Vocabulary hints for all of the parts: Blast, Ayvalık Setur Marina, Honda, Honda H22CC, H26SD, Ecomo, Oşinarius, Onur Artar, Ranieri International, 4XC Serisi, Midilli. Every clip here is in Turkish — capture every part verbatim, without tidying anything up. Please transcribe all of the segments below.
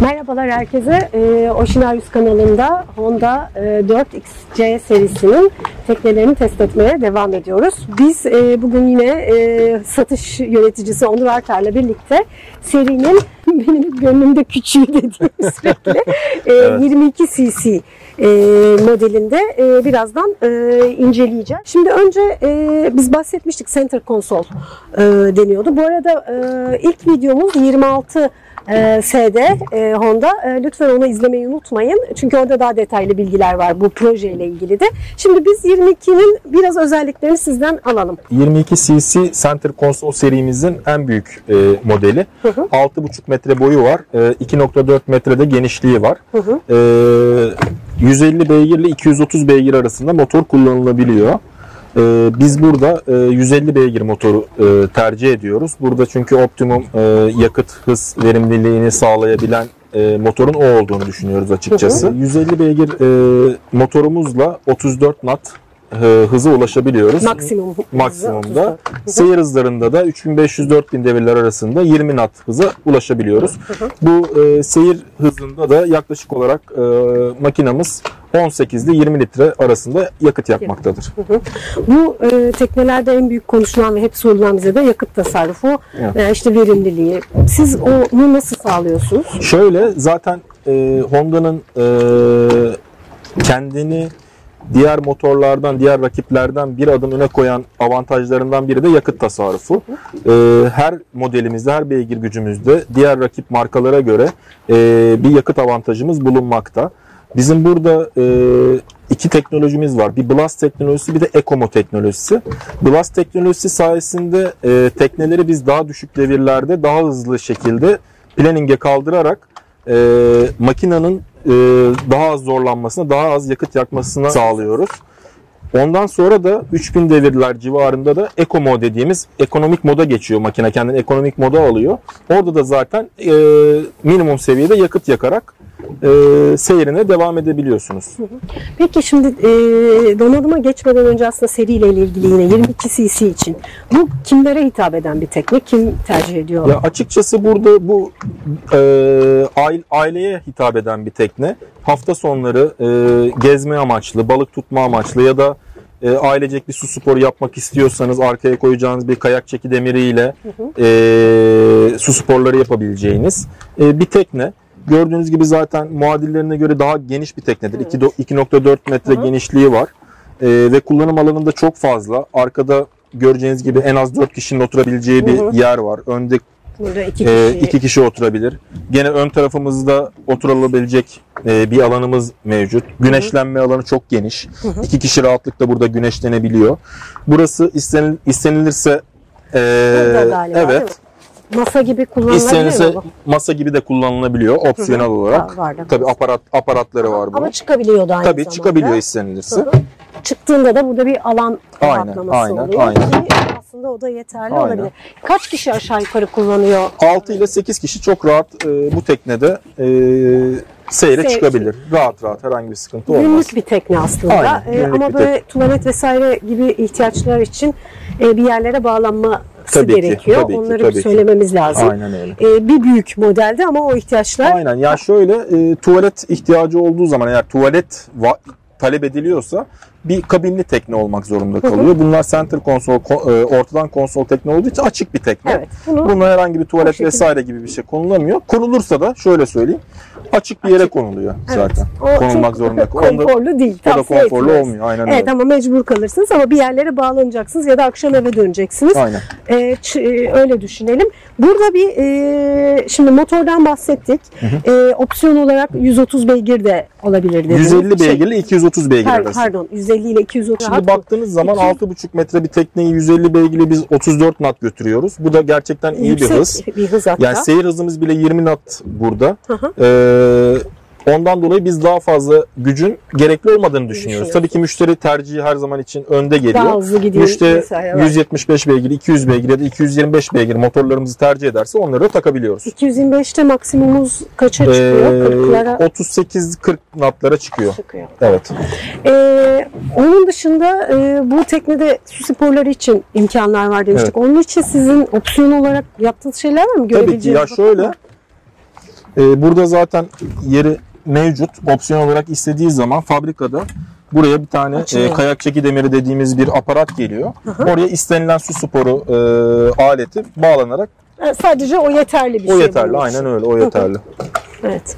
Merhabalar herkese. Ee, Oşinarius kanalında Honda e, dört X C serisinin teknelerini test etmeye devam ediyoruz. Biz e, bugün yine e, satış yöneticisi Onur Artar'la birlikte serinin benim gönlümde küçüğü dediğim sürekli e, evet. yirmi iki cc e, modelinde e, birazdan e, inceleyeceğiz. Şimdi önce e, biz bahsetmiştik, center console e, deniyordu. Bu arada e, ilk videomuz yirmi altı S D e, Honda. E, lütfen onu izlemeyi unutmayın. Çünkü orada daha detaylı bilgiler var bu projeyle ilgili de. Şimdi biz yirmi ikinin biraz özelliklerini sizden alalım. yirmi iki cc Center Console serimizin en büyük e, modeli. altı buçuk metre boyu var. E, iki nokta dört metrede genişliği var. Hı hı. E, yüz elli beygir ile iki yüz otuz beygir arasında motor kullanılabiliyor. Biz burada yüz elli beygir motoru tercih ediyoruz. Burada çünkü optimum yakıt hız verimliliğini sağlayabilen motorun o olduğunu düşünüyoruz açıkçası. Hı hı. yüz elli beygir motorumuzla otuz dört nat hıza ulaşabiliyoruz. Maksimum maksimumda. Seyir hızlarında da üç bin beş yüz dört bin devirler arasında yirmi nat hıza ulaşabiliyoruz. Hı hı. Bu e, seyir hızında da yaklaşık olarak e, makinamız on sekiz ile yirmi litre arasında yakıt yakmaktadır. Hı hı. Bu e, teknelerde en büyük konuşulan ve hep sorulan bize de yakıt tasarrufu, evet. e, işte verimliliği. Siz onu nasıl sağlıyorsunuz? Şöyle, zaten e, Honda'nın e, kendini diğer motorlardan, diğer rakiplerden bir adım öne koyan avantajlarından biri de yakıt tasarrufu. Her modelimizde, her beygir gücümüzde diğer rakip markalara göre bir yakıt avantajımız bulunmakta. Bizim burada iki teknolojimiz var. Bir Blast teknolojisi, bir de Ecomo teknolojisi. Blast teknolojisi sayesinde tekneleri biz daha düşük devirlerde, daha hızlı şekilde planning'e kaldırarak makinenin daha az zorlanmasına, daha az yakıt yakmasına sağlıyoruz. Ondan sonra da üç bin devirler civarında da Ecomo dediğimiz ekonomik moda geçiyor. Makine kendini ekonomik moda alıyor. Orada da zaten e, minimum seviyede yakıt yakarak e, seyrine devam edebiliyorsunuz. Peki şimdi e, donanıma geçmeden önce aslında seriyle ilgili yine yirmi iki cc için bu kimlere hitap eden bir tekne? Kim tercih ediyor? Ya açıkçası burada bu e, aileye hitap eden bir tekne. Hafta sonları e, gezme amaçlı, balık tutma amaçlı ya da e, ailecek bir su sporu yapmak istiyorsanız arkaya koyacağınız bir kayak çeki demiriyle hı hı. E, su sporları yapabileceğiniz e, bir tekne. Gördüğünüz gibi zaten muadillerine göre daha geniş bir teknedir. iki nokta dört metre hı hı. genişliği var e, ve kullanım alanında çok fazla. Arkada göreceğiniz gibi en az dört kişinin oturabileceği bir hı hı. yer var. Önde Burada iki kişi. E, iki kişi oturabilir. Gene ön tarafımızda oturulabilecek e, bir alanımız mevcut. Güneşlenme Hı -hı. alanı çok geniş. Hı -hı. İki kişi rahatlıkla burada güneşlenebiliyor. Burası istenil, istenilirse e, galiba, evet. Masa gibi kullanılabiliyor mu? Masa gibi de kullanılabiliyor opsiyonel Hı -hı. olarak. Ha, tabii aparat aparatları var bunun. Ama çıkabiliyor da aynı Tabii zamanda. çıkabiliyor istenilirse. Hı -hı. Çıktığında da burada bir alan rahatlaması aynen, oluyor. Aynen. Ki aslında o da yeterli aynen. olabilir. Kaç kişi aşağı yukarı kullanıyor? altı ile sekiz kişi çok rahat e, bu teknede e, seyre Se çıkabilir. Rahat rahat, herhangi bir sıkıntı olmaz. Günlük bir tekne aslında. Aynen, e, ama böyle tuvalet vesaire gibi ihtiyaçlar için e, bir yerlere bağlanma Tabii gerekiyor. Ki, tabii Onları ki, tabii söylememiz ki. lazım. Aynen öyle. Ee, bir büyük modelde ama o ihtiyaçlar... Aynen. Ya şöyle e, tuvalet ihtiyacı olduğu zaman, eğer tuvalet talep ediliyorsa bir kabinli tekne olmak zorunda kalıyor. Hı hı. Bunlar center console, e, ortadan konsol tekne olduğu için açık bir tekne. Evet, Bununla herhangi bir tuvalet şekilde... vesaire gibi bir şey konulamıyor. Konulursa da şöyle söyleyeyim, açık bir yere açık. konuluyor zaten. Evet. Konulmak zorunda kalıyor. Konforlu değil. O da konforlu etmez. olmuyor. Aynen evet öyle. Ama mecbur kalırsınız, ama bir yerlere bağlanacaksınız ya da akşam eve döneceksiniz. Aynen. E, öyle düşünelim. Burada bir e, şimdi motordan bahsettik. Hı hı. E, opsiyon olarak yüz otuz beygir de olabilir. yüz elli beygir ile şey, iki yüz otuz beygir par arası. Pardon. yüz elli ile iki yüz otuz. Şimdi baktığınız zaman altı buçuk metre bir tekneyi yüz elli beygirle biz otuz dört nat götürüyoruz. Bu da gerçekten iyi Yüksek bir hız. Bir hız hatta. Yani seyir hızımız bile yirmi nat burada. Ee, ondan dolayı biz daha fazla gücün gerekli olmadığını düşünüyoruz. Tabii ki müşteri tercihi her zaman için önde geliyor. Daha hızlı gidiyor. Müşteri yüz yetmiş beş beygir, iki yüz beygir ya da iki yüz yirmi beş beygir motorlarımızı tercih ederse onları da takabiliyoruz. iki yüz yirmi beşte maksimumuz kaça çıkıyor? Ee, otuz sekiz kırk natlara çıkıyor. çıkıyor. Evet. Ee, onun dışında e, bu teknede su sporları için imkanlar var demiştik. Evet. Onun için sizin opsiyon olarak yaptığınız şeyler var mı? Tabii ki. Ya şöyle... Ee, burada zaten yeri mevcut. Opsiyon olarak istediği zaman fabrikada buraya bir tane e, kayak çeki demiri dediğimiz bir aparat geliyor. Hı hı. Oraya istenilen su sporu e, aleti bağlanarak. Sadece o yeterli bir o şey. O yeterli, aynen öyle, o yeterli. Hı hı. Evet.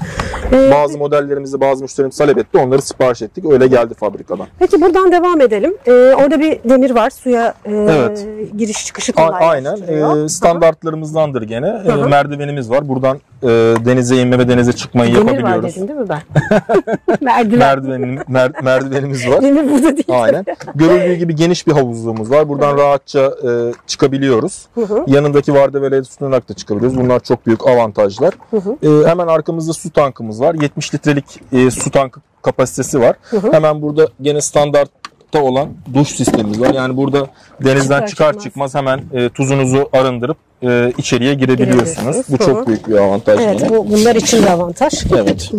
Ee, bazı modellerimizde bazı müşterimiz talep etti. Onları sipariş ettik. Öyle geldi fabrikadan. Peki buradan devam edelim. Ee, orada bir demir var. Suya e, evet. giriş çıkışı kolaylaştırıyor. Aynen. E, standartlarımızdandır gene. E, merdivenimiz var. Buradan e, denize inme ve denize çıkmayı demir yapabiliyoruz. Demir var dedin değil mi ben? Merdiven. Merdivenim, mer, merdivenimiz var. Demir burada değil. Aynen. Görüldüğü gibi geniş bir havuzluğumuz var. Buradan evet. rahatça e, çıkabiliyoruz. Hı hı. Yanındaki vardeveleyi tutunarak da çıkabiliyoruz. Bunlar çok büyük avantajlar. Hı hı. E, hemen arka Arkamızda su tankımız var. yetmiş litrelik e, su tankı kapasitesi var. Hı hı. Hemen burada gene standartta olan duş sistemimiz var. Yani burada denizden çıkar çıkmaz, çıkar çıkmaz hemen e, tuzunuzu arındırıp e, içeriye girebiliyorsunuz. Bu Sonra. çok büyük bir avantaj. Evet, bu, bunlar için de avantaj. Evet.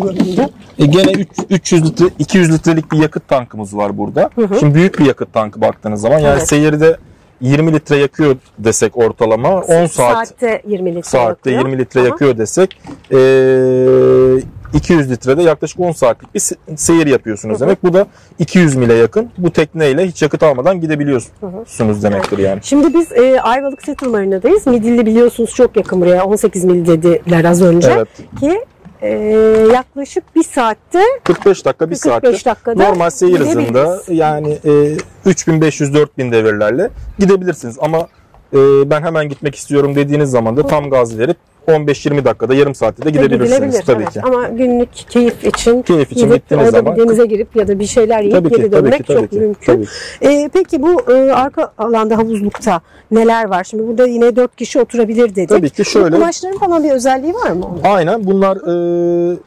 E, gene üç, üç yüz litre, iki yüz litrelik bir yakıt tankımız var burada. Hı hı. Şimdi büyük bir yakıt tankı baktığınız zaman. Yani evet. seyirde yirmi litre yakıyor desek ortalama on saat saatte yirmi litre saatte yakıyor, yirmi litre Aha. yakıyor desek e, iki yüz litrede yaklaşık on saatlik bir seyir yapıyorsunuz Hı -hı. demek. Bu da iki yüz mile yakın. Bu tekneyle hiç yakıt almadan gidebiliyorsunuz Hı -hı. demektir yani. Şimdi biz e, Ayvalık Setur Marina'dayız. Midilli biliyorsunuz çok yakın buraya. on sekiz mil dediler az önce evet. ki Ee, yaklaşık bir saatte kırk beş dakika bir saatte normal seyir hızında yani e, üç bin beş yüz dört bin devirlerle gidebilirsiniz ama e, ben hemen gitmek istiyorum dediğiniz zaman da tam gaz verip on beş yirmi dakikada yarım saatte de gidebilirsiniz tabii evet. ki. Ama günlük keyif için, keyif için gidip orada zaman, bir denize girip ya da bir şeyler yiyip ki, geri dönmek ki, çok ki, mümkün. Ee, peki bu e, arka alanda havuzlukta neler var? Şimdi burada yine dört kişi oturabilir dedik. Tabii ki şöyle. Kumaşların falan bir özelliği var mı? Onun? Aynen bunlar e,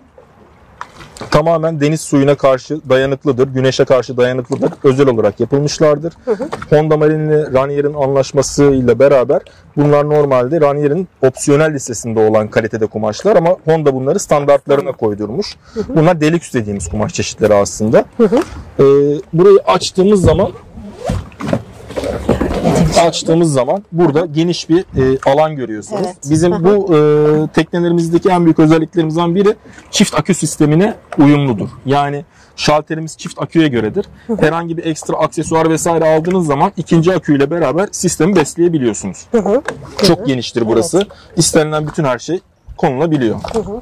tamamen deniz suyuna karşı dayanıklıdır. Güneşe karşı dayanıklıdır. Özel olarak yapılmışlardır. Hı hı. Honda Marina'yla Ranieri'nin anlaşmasıyla beraber bunlar normalde Ranieri'nin opsiyonel listesinde olan kalitede kumaşlar ama Honda bunları standartlarına koydurmuş. Hı hı. Bunlar deluxe dediğimiz kumaş çeşitleri aslında. Hı hı. Ee, burayı açtığımız zaman açtığımız zaman burada geniş bir e, alan görüyorsunuz. Evet. Bizim bu e, teknelerimizdeki en büyük özelliklerimizden biri çift akü sistemine uyumludur. Yani şalterimiz çift aküye göredir. Herhangi bir ekstra aksesuar vesaire aldığınız zaman ikinci aküyle beraber sistemi besleyebiliyorsunuz. Hı hı. Çok hı. geniştir burası. Evet. İstenilen bütün her şey konulabiliyor. Hı hı.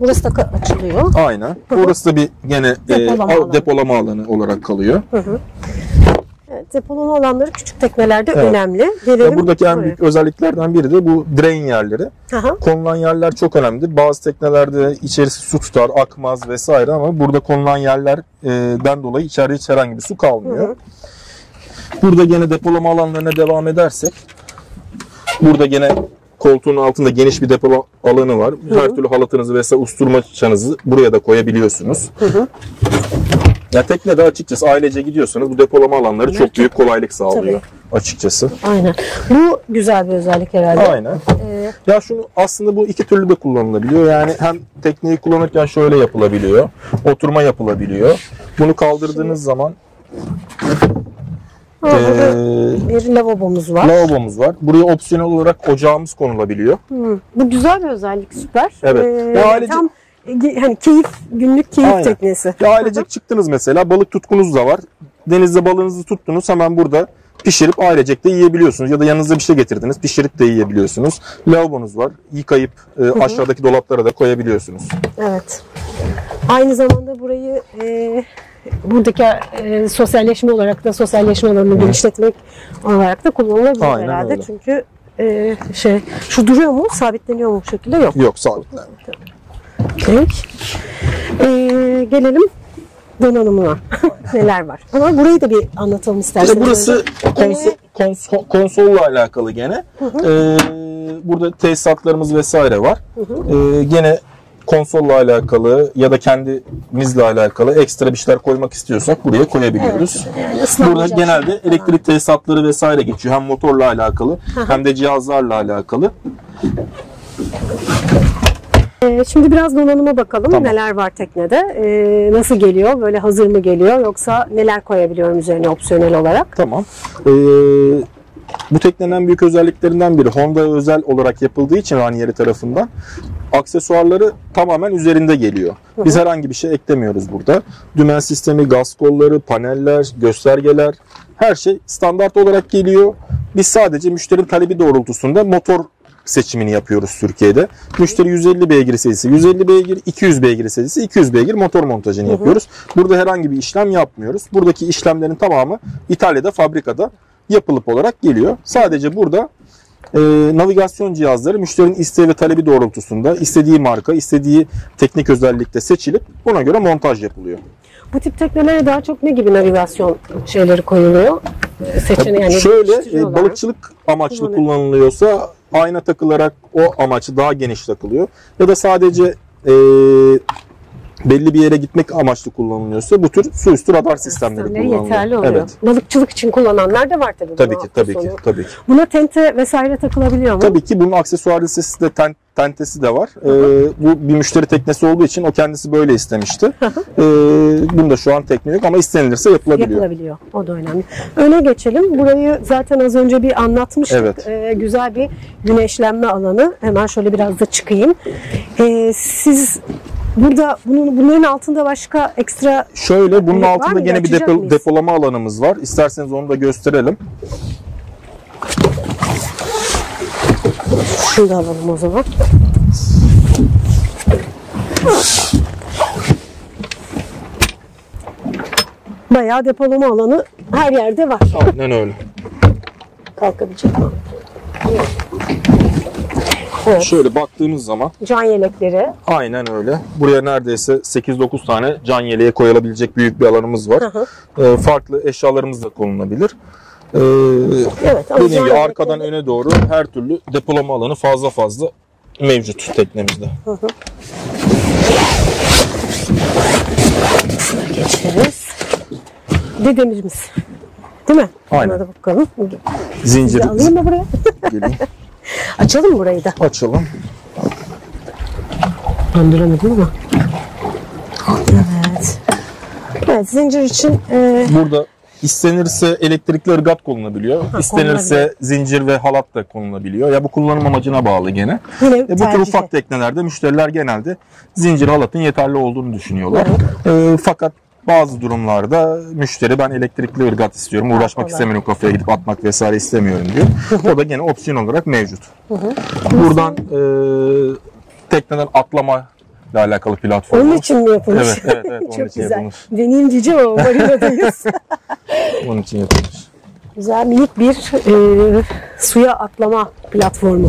Burası da açılıyor. Aynen. Burası da bir gene depolama, e, alanı. depolama alanı olarak kalıyor. Hı hı. Evet, depolama alanları küçük teknelerde evet. önemli. Gelelim buradaki en büyük özelliklerden biri de bu drain yerleri. Aha. Konulan yerler çok önemlidir. Bazı teknelerde içerisi su tutar, akmaz vesaire ama burada konulan yerlerden dolayı içeride hiç herhangi bir su kalmıyor. Hı hı. Burada gene depolama alanlarına devam edersek burada gene koltuğun altında geniş bir depo alanı var. Hı -hı. Her türlü halatınızı vesaire usturmaçanızı buraya da koyabiliyorsunuz. Hı -hı. Ya teknede açıkçası ailece gidiyorsanız bu depolama alanları evet. çok büyük kolaylık sağlıyor Tabii. açıkçası. Aynen. Bu güzel bir özellik herhalde. Aynen. Ee... Ya şunu aslında bu iki türlü de kullanılabiliyor. Yani hem tekneyi kullanırken şöyle yapılabiliyor. Oturma yapılabiliyor. Bunu kaldırdığınız Şimdi... zaman Ha, ee, bir lavabomuz var. Lavabomuz var. Buraya opsiyonel olarak ocağımız konulabiliyor. Hı, bu güzel bir özellik, süper. Evet. Ee, ya ailece... Tam hani keyif, günlük keyif Aynen. teknesi. Ya ailecek çıktınız mesela, balık tutkunuz da var. Denizde balığınızı tuttunuz, hemen burada pişirip ailecek de yiyebiliyorsunuz. Ya da yanınızda bir şey getirdiniz, pişirip de yiyebiliyorsunuz. Lavabonuz var. Yıkayıp e, Hı -hı. aşağıdaki dolaplara da koyabiliyorsunuz. Evet. Aynı zamanda burayı... E... Buradaki e, sosyalleşme olarak da sosyalleşme alanını evet. genişletmek olarak da kullanılabilir Aynen herhalde. Öyle. Çünkü e, şey şu duruyor mu? Sabitleniyor mu bu şekilde? Yok. Yok sabitlenmiyor. Peki. E, gelelim donanımına. Neler var? Ama burayı da bir anlatalım isterseniz. İşte burası konsol, konsol, konsolla alakalı gene. Hı hı. E, burada tesisatlarımız vesaire var. Hı hı. E, gene konsolla alakalı ya da kendimizle alakalı ekstra bir şeyler koymak istiyorsak buraya koyabiliyoruz. Evet, yani burada genelde şey. elektrik tesisatları vesaire geçiyor. Hem motorla alakalı Aha. hem de cihazlarla alakalı. Ee, şimdi biraz donanıma bakalım. Tamam. Neler var teknede? Ee, nasıl geliyor? Böyle hazır mı geliyor? Yoksa neler koyabiliyorum üzerine opsiyonel olarak? Tamam. Ee, Bu teknenin en büyük özelliklerinden biri, Honda'ya özel olarak yapıldığı için Ranieri tarafından aksesuarları tamamen üzerinde geliyor. Biz herhangi bir şey eklemiyoruz burada. Dümen sistemi, gaz kolları, paneller, göstergeler, her şey standart olarak geliyor. Biz sadece müşterinin talebi doğrultusunda motor seçimini yapıyoruz Türkiye'de. Müşteri yüz elli beygir serisi, yüz elli beygir, iki yüz beygir serisi, iki yüz beygir motor montajını hı hı. yapıyoruz. Burada herhangi bir işlem yapmıyoruz. Buradaki işlemlerin tamamı İtalya'da, fabrikada yapılıp olarak geliyor. Sadece burada e, navigasyon cihazları müşterinin isteği ve talebi doğrultusunda istediği marka, istediği teknik özellikle seçilip ona göre montaj yapılıyor. Bu tip teknelere daha çok ne gibi navigasyon şeyleri koyuluyor? Seçeneği yani şöyle, e, balıkçılık amaçlı hı hı. kullanılıyorsa ayna takılarak o amaçı daha geniş takılıyor. Ya da sadece e, belli bir yere gitmek amaçlı kullanılıyorsa bu tür su üstü radar sistemleri, sistemleri kullanılıyor. Yeterli oluyor. Evet. Balıkçılık için kullananlar da var tabii. Tabii ki, tabii ki, tabii ki. Buna tente vesaire takılabiliyor mu? Tabii ki bunun aksesuar listesi de tent, tentesi de var. Ee, bu bir müşteri teknesi olduğu için o kendisi böyle istemişti. Ee, bunda şu an tekne yok ama istenilirse yapılabiliyor. Yapılabiliyor. O da önemli. Öne geçelim. Burayı zaten az önce bir anlatmıştık. Evet. Ee, güzel bir güneşlenme alanı. Hemen şöyle biraz da çıkayım. Ee, siz burada bunun, bunların altında başka ekstra... Şöyle bunun altında gene bir depo, depolama alanımız var. İsterseniz onu da gösterelim. Şunu da alalım o zaman. Bayağı depolama alanı her yerde var. Aynen öyle. Kalkabilecek mi? Evet. Şöyle baktığımız zaman can yelekleri. Aynen öyle. Buraya neredeyse sekiz dokuz tane can yeleğe koyulabilecek büyük bir alanımız var. Hı hı. E, farklı eşyalarımız da konulabilir. Ee, evet, dediğim gibi arkadan öne doğru her türlü depolama alanı fazla fazla mevcut teknemizde. Hı hı. Geçeriz. Dedemizimiz. Değil mi? Aynen. Buna da bakalım. Zinciri. Alayım mı buraya? Açalım burayı da. Açalım. Döndüremedim mi? Evet. Evet, zincir için. E... Burada İstenirse elektrikli ırgat konulabiliyor. Ha, İstenirse konulabiliyor. Zincir ve halat da konulabiliyor. Ya bu kullanım amacına bağlı gene. E, bu tür ufak teknelerde müşteriler genelde zincir halatın yeterli olduğunu düşünüyorlar. Evet. E, fakat bazı durumlarda müşteri ben elektrikli ırgat istiyorum. Uğraşmak evet. istemiyorum, kafaya gidip atmak vesaire istemiyorum diyor. O da gene opsiyon olarak mevcut. Buradan e, tekneden atlama ile alakalı platform. Onun için mi yapılmış? Evet, evet, evet. Onun çok için güzel. Yapılmış. Deneyim diyeceğim ama marinadayız. Onun için yapılmış. Güzel, minik bir e, suya atlama platformu.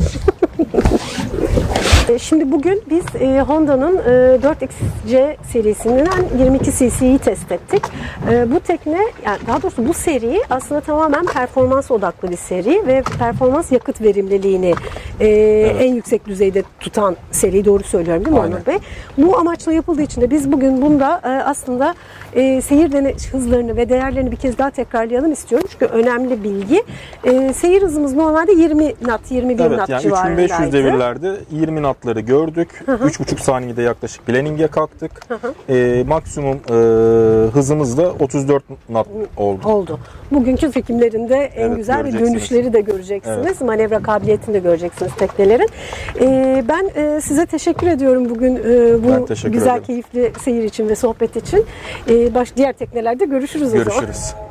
Şimdi bugün biz e, Honda'nın e, dört X C serisinden yirmi iki C C'yi test ettik. E, bu tekne, yani daha doğrusu bu seri aslında tamamen performans odaklı bir seri ve performans yakıt verimliliğini e, evet. en yüksek düzeyde tutan seri, doğru söylüyorum değil mi Onur Bey? Bu amaçla yapıldığı için de biz bugün bunda e, aslında e, seyir hızlarını ve değerlerini bir kez daha tekrarlayalım istiyorum. Çünkü önemli bilgi. E, seyir hızımız normalde yirmi nat, yirmi bir evet, nat yani civarındaydı. Evet, yani üç bin beş yüz devirlerde yirmi nat gördük. üç buçuk saniyede yaklaşık landing'e kalktık. Hı hı. E, maksimum e, hızımız da otuz dört knot oldu. oldu. Bugünkü çekimlerinde en evet, güzel bir dönüşleri de göreceksiniz. Evet. Manevra kabiliyetini de göreceksiniz teknelerin. E, ben e, size teşekkür ediyorum bugün e, bu güzel ederim. Keyifli seyir için ve sohbet için. E, baş, diğer teknelerde görüşürüz, görüşürüz o zaman. Görüşürüz.